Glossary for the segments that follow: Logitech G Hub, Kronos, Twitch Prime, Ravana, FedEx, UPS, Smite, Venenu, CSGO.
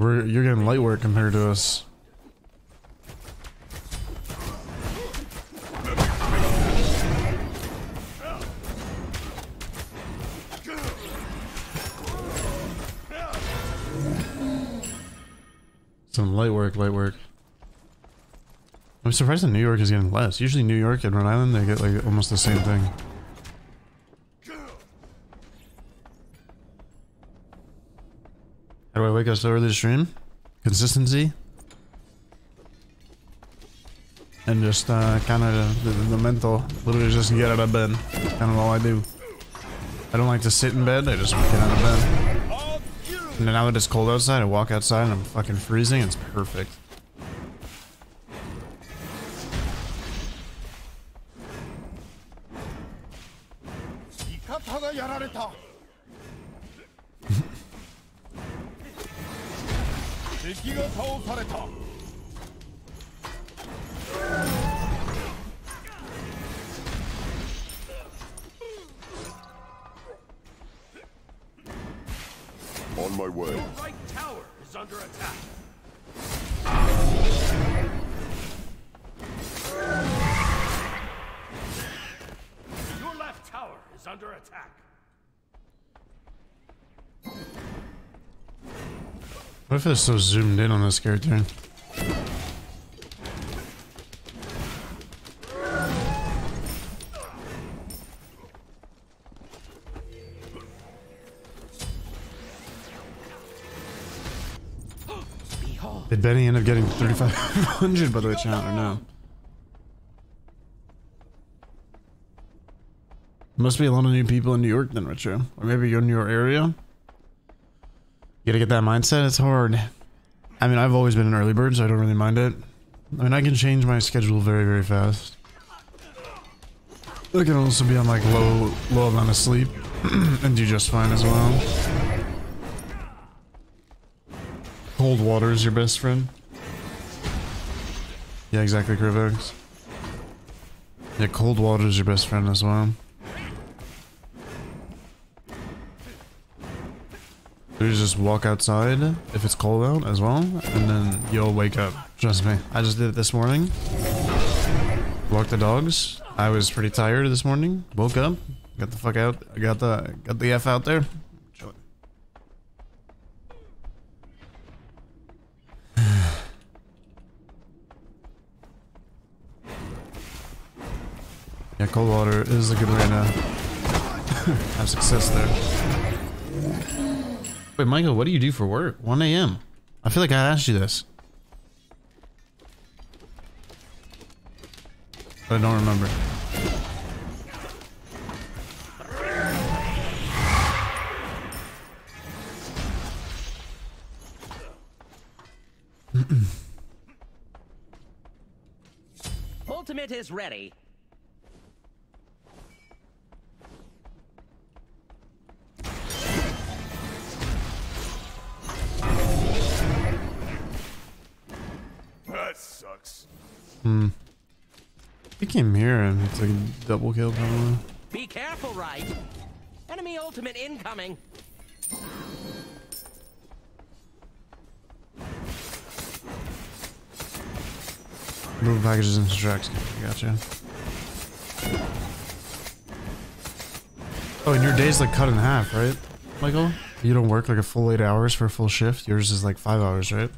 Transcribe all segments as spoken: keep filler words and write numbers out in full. We're, you're getting light work compared to us. Some light work, light work. I'm surprised that New York is getting less. Usually New York and Rhode Island, they get like almost the same thing. How do I wake up so early to stream? Consistency. And just uh, kind of the, the mental, literally just get out of bed. Kind of all I do. I don't like to sit in bed, I just get out of bed. And now that it's cold outside, I walk outside and I'm fucking freezing, it's perfect. On my way. Your right tower is under attack. Your left tower is under attack. What if they're so zoomed in on this character? Did Benny end up getting thirty-five hundred by the way, chat, or no? Must be a lot of new people in New York then, Retro. Or maybe you're in your area. You gotta get that mindset, it's hard. I mean, I've always been an early bird, so I don't really mind it. I mean, I can change my schedule very, very fast. I can also be on like low, low amount of sleep and do just fine as well. Cold water is your best friend. Yeah, exactly, Krivox. Yeah, cold water is your best friend as well. So you just walk outside if it's cold out as well, and then you'll wake up. Trust me, I just did it this morning. Walked the dogs. I was pretty tired this morning. Woke up, got the fuck out. I got the got the F out there. Yeah, cold water is a good way to have success there. Wait, Michael, what do you do for work? one A M I feel like I asked you this. But I don't remember. Ultimate is ready. That sucks. Hmm. He came here and it's like a double kill probably. Be careful, right? Enemy ultimate incoming. Move packages and distracts. Gotcha. Oh, and your day's like cut in half, right, Michael? You don't work like a full eight hours for a full shift. Yours is like five hours, right?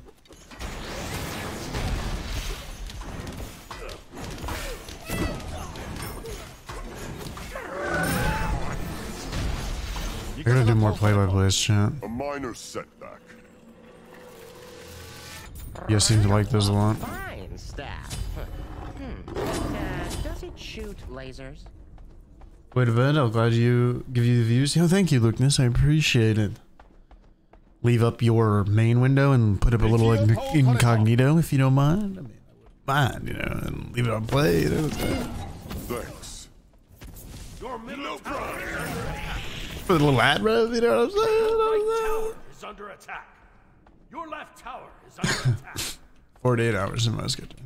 I gotta do more play-by-plays, chat. A minor setback. You guys seem to like those a lot. Fine staff. Hmm. Uh, does it shoot lasers? Wait a minute, I'm glad you give you the views. Yo, thank you, Lucas. I appreciate it. Leave up your main window and put up a little in incognito if you don't mind. I mean, I wouldn't mind, you know, and leave it on play. You know, thanks. Your middle for the little ad rev, you know what I'm saying? Your right tower is under attack. Your left tower is under attack. forty-eight hours in my schedule.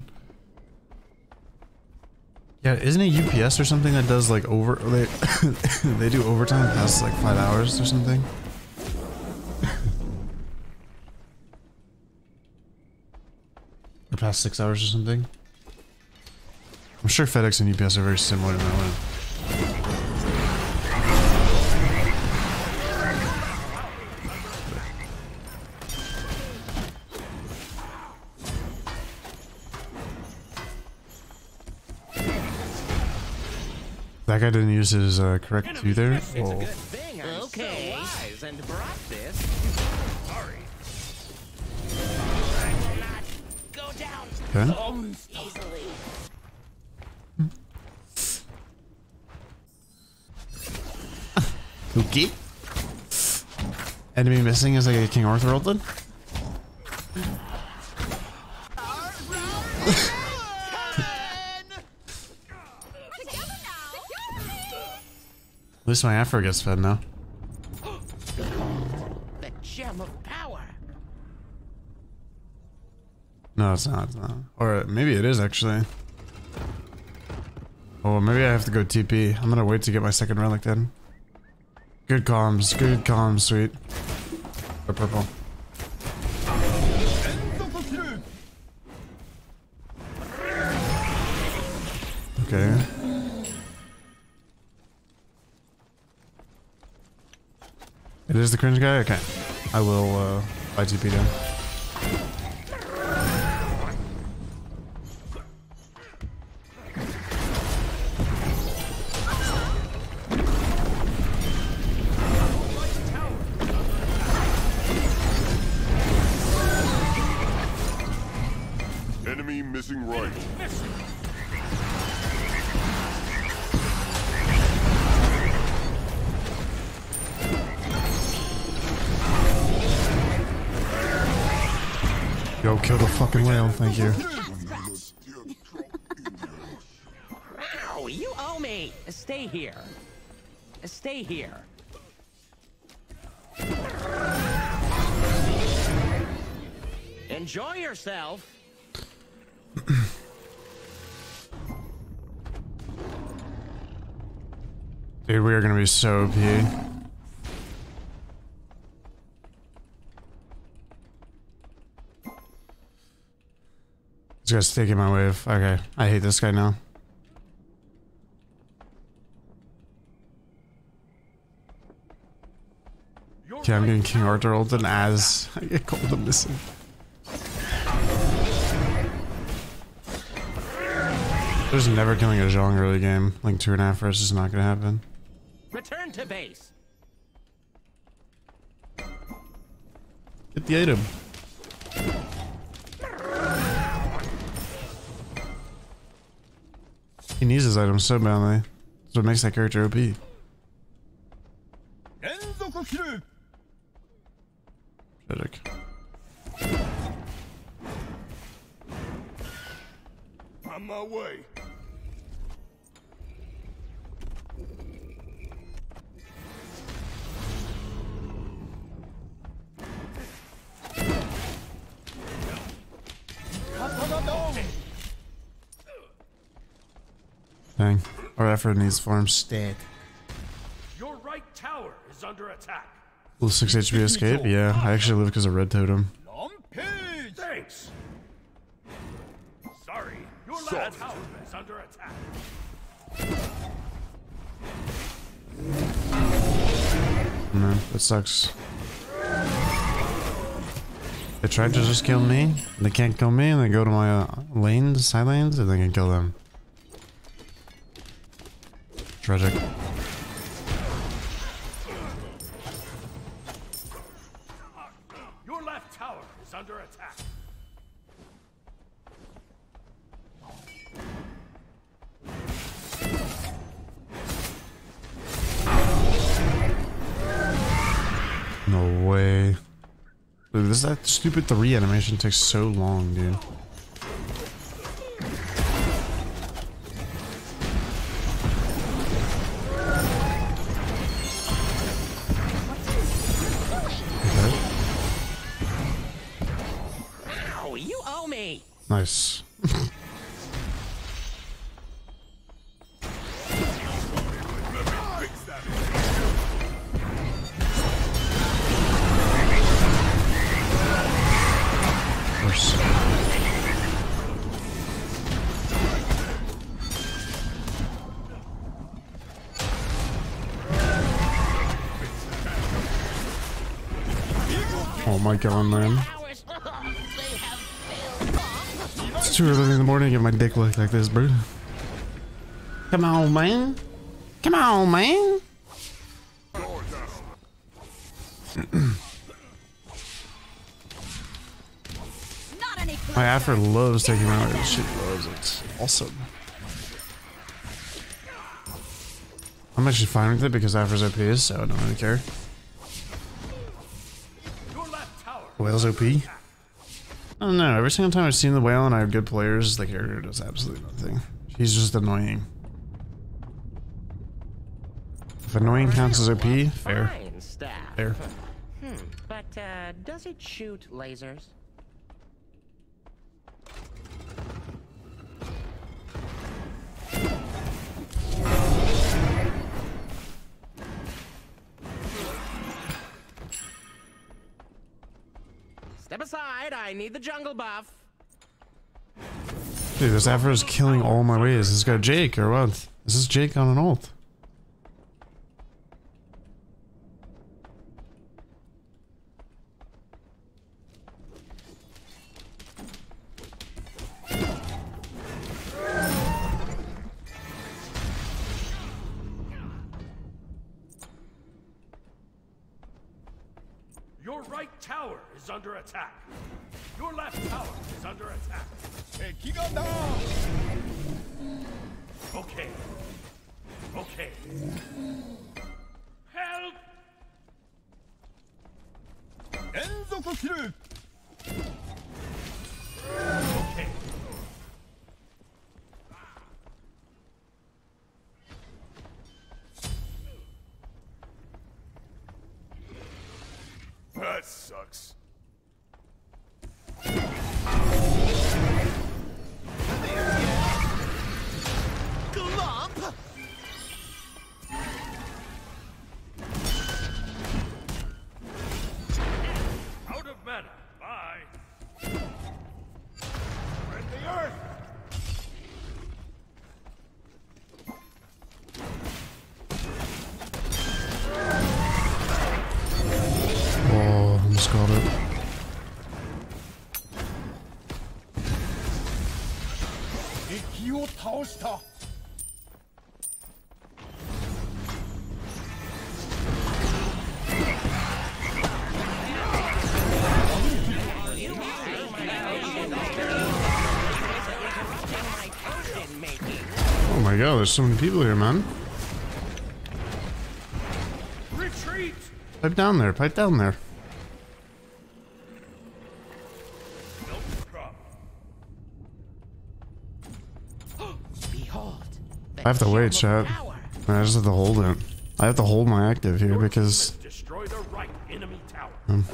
Yeah, isn't it U P S or something that does like over they they do overtime past like five hours or something? past six hours or something. I'm sure FedEx and U P S are very similar in that way. That guy didn't use his uh, correct two there. It's oh. a good thing I'm okay. so wise and brought this. Sorry. I will not go down okay. so easily. Hmm. Okay. Enemy missing is like a King Arthur old one. At least my afro gets fed now. The gem of power. No, it's not, it's not. Or maybe it is actually. Oh, maybe I have to go T P. I'm gonna wait to get my second relic then. Good comms, good comms, sweet. Or purple. Okay. It is the cringe guy? Okay. I will uh I T P down. Enemy missing right. Go kill the fucking whale, thank you. Wow, you owe me. Stay here. Stay here. Enjoy yourself. Dude, we are gonna be so O P. This guy's taking my wave. Okay, I hate this guy now. Okay, I'm getting King Arthur ulted as I get cold and missing. There's never killing a Zhong early game. Like two and a half versus is not gonna happen. Return to base. Get the item. He needs his items so badly. That's what makes that character O P. Pathetic. On my way. Dang, our effort needs farm stat. Your right tower is under attack. Will six H P escape? Yeah, I actually live because of red totem. Thanks. Sorry, your last tower is under attack. No, that sucks. They tried to just kill me. They can't kill me, and they go to my uh, lanes, side lanes, and they can kill them. Tragic. Your left tower is under attack. No way. Dude, this that stupid three animation takes so long, dude. Nice. Of course. mic on, man. It's two in the morning and my dick look like this, bro. Come on, man. Come on, man. My after loves taking out and she loves it. Awesome. I'm actually fine with it because Afra's O P, so I don't really care. Whale's O P? I don't know. Every single time I've seen the whale and I have good players, the character does absolutely nothing. She's just annoying. If annoying counts as O P, fair. Fair. Hmm, but uh, does it shoot lasers? Step aside, I need the jungle buff. Dude, this Afro is killing all my ways. This guy Jake or what? Is this Jake on an ult? Your right tower is under attack. Your left tower is under attack. Hey, keep on down. Okay. Okay. Help! Enzoku. Okay. That sucks. Glump. Out of mana. Bye. Spread the earth. Got it. Oh my god, there's so many people here, man. Retreat! Pipe down there, pipe down there. I have to wait, chat. I just have to hold it. I have to hold my active here because. Destroy the right enemy tower. Um,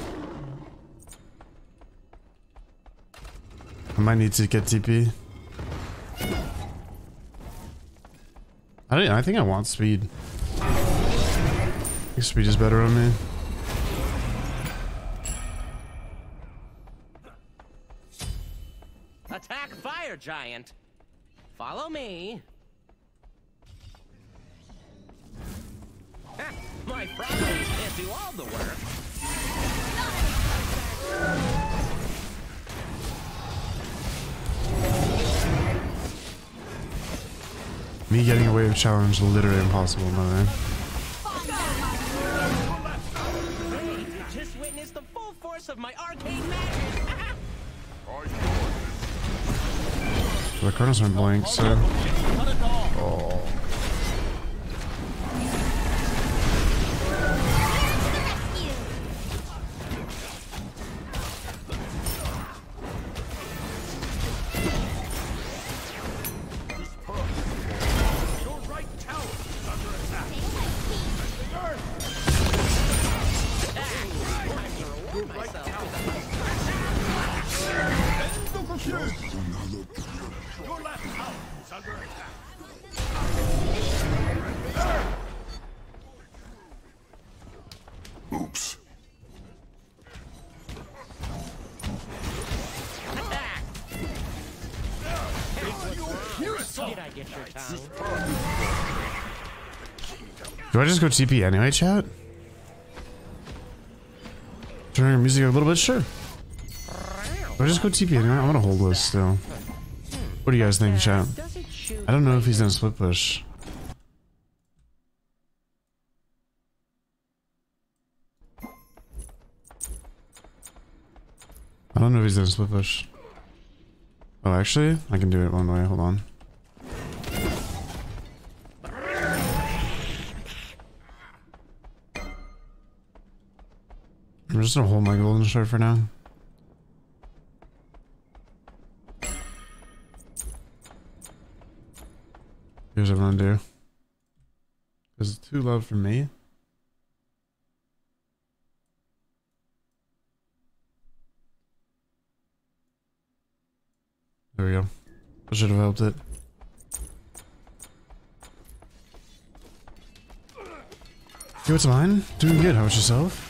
I might need to get T P. I didn't, I think I want speed. I think speed is better on me. Attack fire giant. Follow me. My problems can't do all the work. Me getting away with challenge literally impossible, man. Just witness the full force of my arcane magic. The Colonel's been blank, so. Oh. Oops. Attack. Did I get your tongue? Do I just go T P anyway, chat? turn your music a little bit? Sure. I'll just go T P anyway. I'm gonna hold this still. What do you guys think, chat? I don't know if he's gonna split push. I don't know if he's gonna split push. Oh, actually, I can do it one way. Hold on. I'm just gonna hold my golden shard for now. Here's what I'm gonna do. This is too low for me. There we go. I should have helped it. Yo, what's mine? Doing good. How about yourself?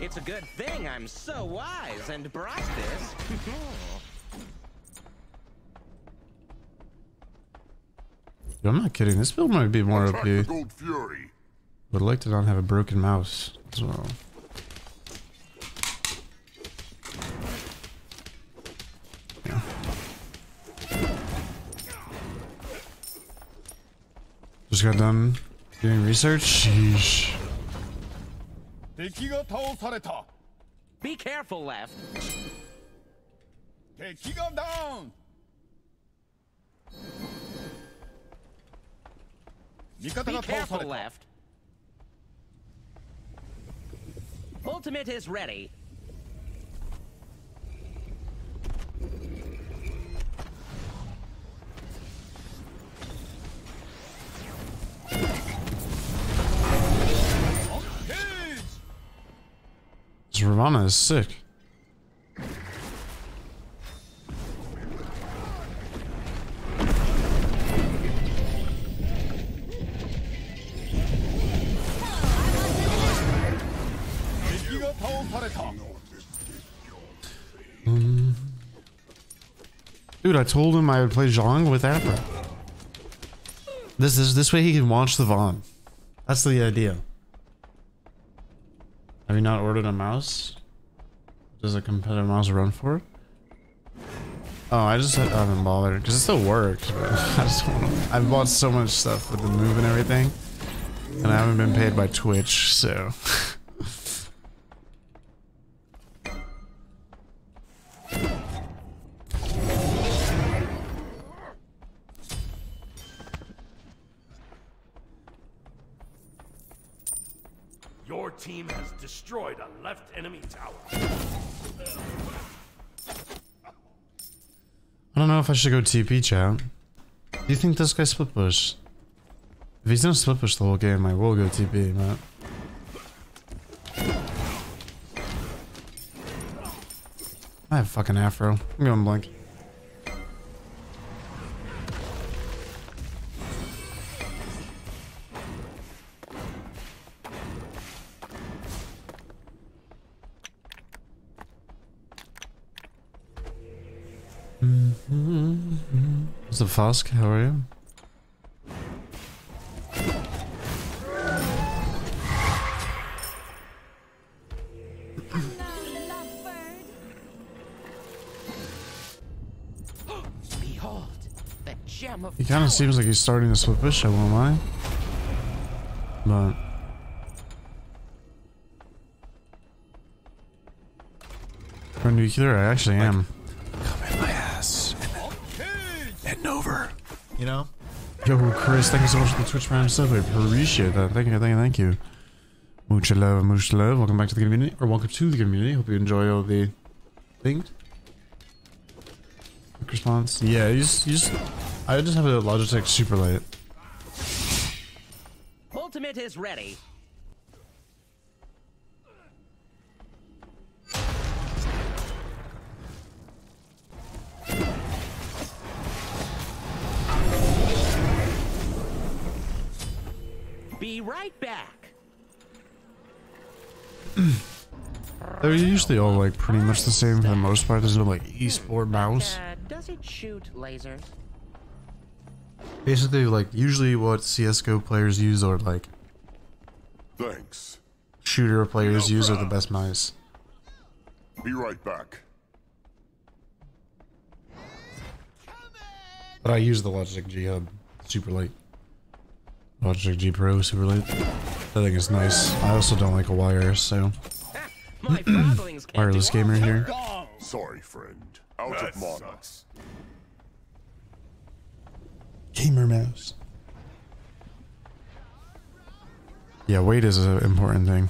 It's a good thing I'm so wise and brought this. Yo, I'm not kidding. This build might be more O P. Would like to not have a broken mouse as well. Just got done doing research. Sheesh. Be careful, left. Down. Be careful, left. Ultimate is ready. Ravana is sick. Mm. Dude, I told him I would play Zhang with Apra. This is this way he can watch the Vaughn. That's the idea. Have you not ordered a mouse? Does a competitive mouse run for it? Oh, I just I haven't bothered because it still works. I just want to, I've bought so much stuff with the move and everything, and I haven't been paid by Twitch, so. Team has destroyed a left enemy tower. I don't know if I should go T P, chat. Do you think this guy split push? If he's gonna split push the whole game, I will go T P, Matt. I have fucking afro. I'm going blank. What's up, Fosk? How are you? Behold, the gem of he kind of seems like he's starting to split push, I won't lie. But for nuclear, I actually like am. You know? Yo, Chris, thank you so much for the Twitch Prime sub. I appreciate that. Thank you, thank you, thank you. Mucha love, mucha love. Welcome back to the community, or welcome to the community. Hope you enjoy all the things. Quick response. Yeah, you just, you just, I just have a Logitech super light. Ultimate is ready. Be right back. They're usually all like pretty much the same for the most part. There's no like esport mouse. Uh, does it shoot laser? Basically, like usually what C S G O players use are like. Thanks. shooter players no use are the best mice. Be right back. But I use the Logitech G Hub super late. Logitech G Pro super late. I think it's nice. I also don't like a wire, so my wireless gamer here. Sorry, friend. Out that of mods. Gamer mouse. Yeah, weight is an important thing.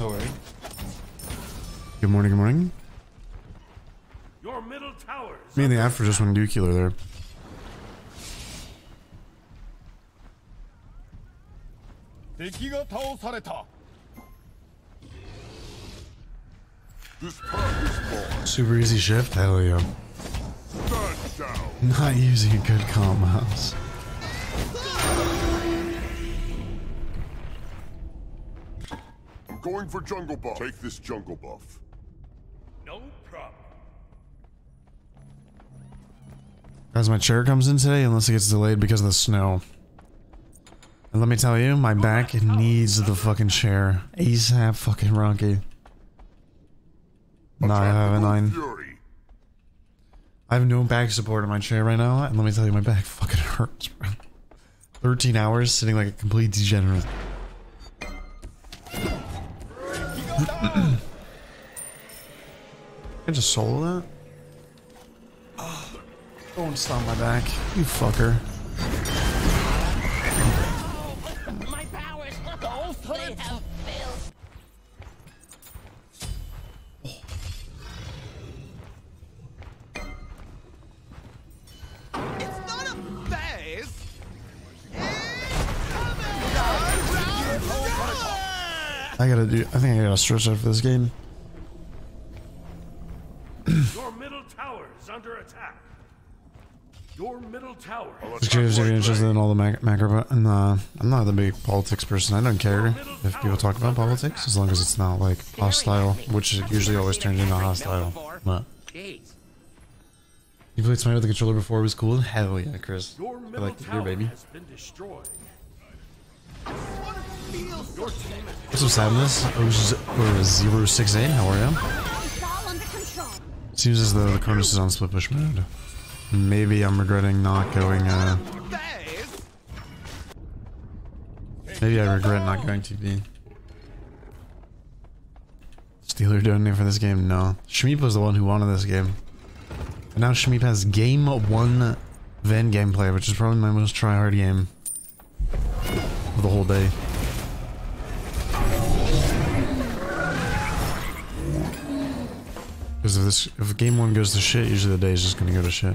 All right. Good morning, good morning. Your middle towers. Me and the after just went nuclear there. Super easy shift, hell yeah. Not using a good comp mouse. Going for jungle buff. Take this jungle buff. No problem. As my chair comes in today, unless it gets delayed because of the snow. And let me tell you, my back needs the fucking chair. ASAP fucking Rocky. Nah, I have a nine. I have no back support in my chair right now, and let me tell you, my back fucking hurts, bro. thirteen hours sitting like a complete degenerate. I just sold that? Oh, don't stomp my back, you fucker. My powers have failed. It's not a phase. I gotta do I think I gotta stretch out for this game. This game's really interested in all the mac macro, but uh, I'm not the big politics person. I don't care if people talk about politics as long as it's not like hostile, which it usually always turns into hostile. But you played Smite with the controller before, it was cool? Hell yeah, Chris. I like to hear, baby. What's up, Sadness? zero six eight, how are you? Seems as though the Cronus is on split push mode. Maybe I'm regretting not going, uh... maybe I regret not going T P. Steeler donating for this game? No. Shmeep was the one who wanted this game. And now Shmeep has game one Ven gameplay, which is probably my most try-hard game of the whole day. Because if this, if game one goes to shit, usually the day is just gonna go to shit.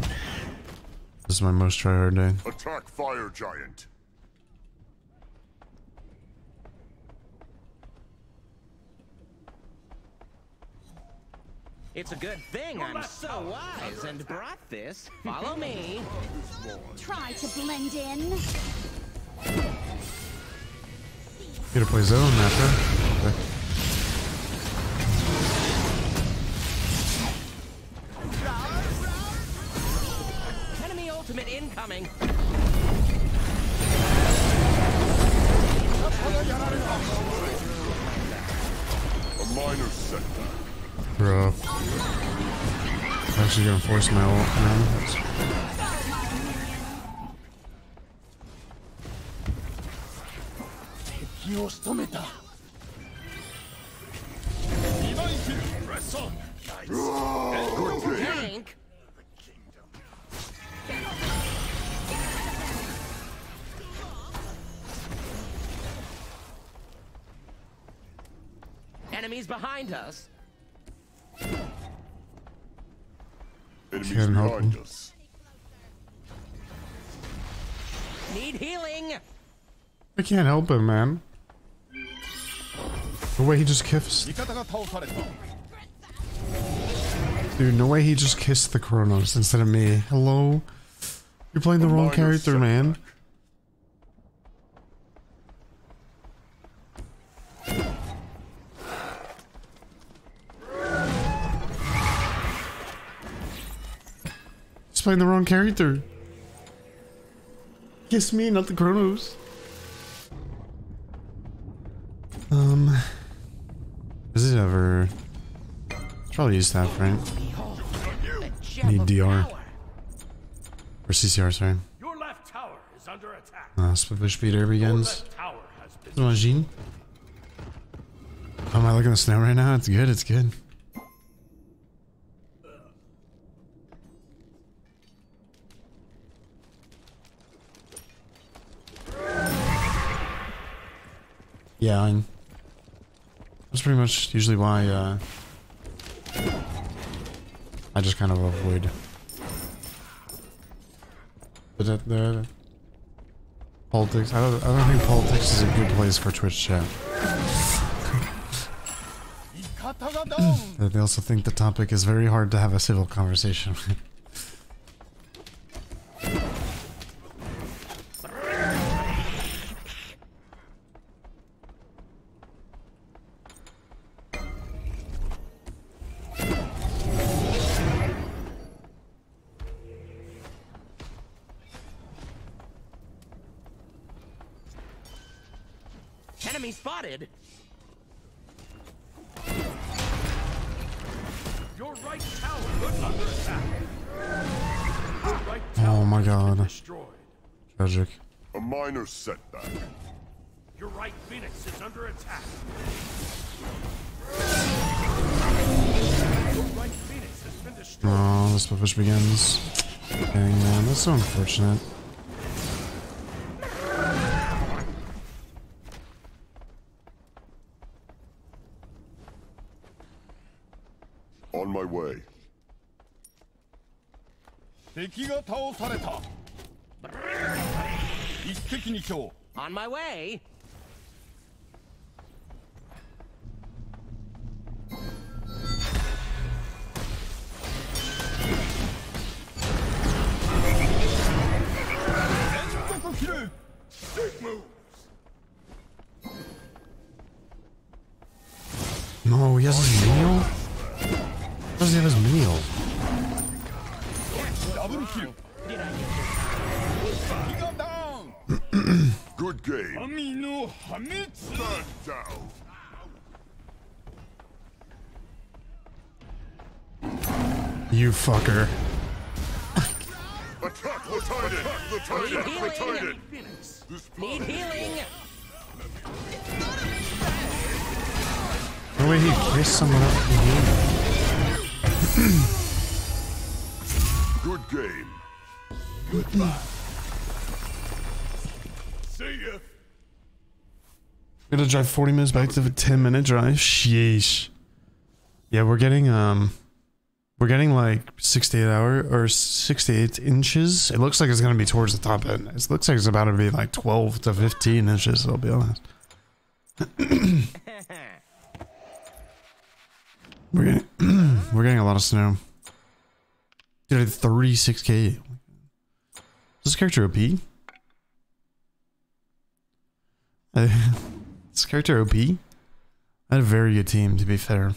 This is my most try-hard day. Attack fire giant. It's a good thing I'm so wise and brought this. Follow me. Try to blend in. Gotta play zone after. Okay. Incoming. Bro. I'm actually gonna force my ult now. Enemies behind us. Enemies behind us. Need healing. I can't help him, man. No way he just kissed. Dude, no way he just kissed the Kronos instead of me. Hello? You're playing the wrong character, man. He's playing the wrong character. Kiss me, not the Kronos. Um... Is it ever? Probably use that, right? Need D R or C C R, sorry. Your left tower is under attack. Uh, Split Speed Air begins. Imagine. How am I looking at the snow right now? It's good. It's good. Yeah, I'm. That's pretty much usually why uh, I just kind of avoid. But the politics, I don't, I don't think politics is a good place for Twitch chat. They also think the topic is very hard to have a civil conversation with. Setback. Your right Phoenix is under attack. Your right Phoenix has been destroyed. Oh, this push begins. Dang, man, that's so unfortunate. On my way. On my way. No, he has his meal. He doesn't have his meal. Double kill. Did I get this? He got down. Good game. Third down. You fucker. Attack retarded. Attack retarded. Need healing. No way he kissed someone up in the game. Good game. Goodbye. I'm gonna drive forty minutes back to the ten minute drive. Sheesh. Yeah, we're getting um, we're getting like six to eight hour or six to eight inches. It looks like it's gonna be towards the top end. It looks like it's about to be like twelve to fifteen inches. I'll be honest. we're getting we're getting a lot of snow. Dude, thirty-six K. Is this character O P? Uh, this character O P? I had a very good team, to be fair.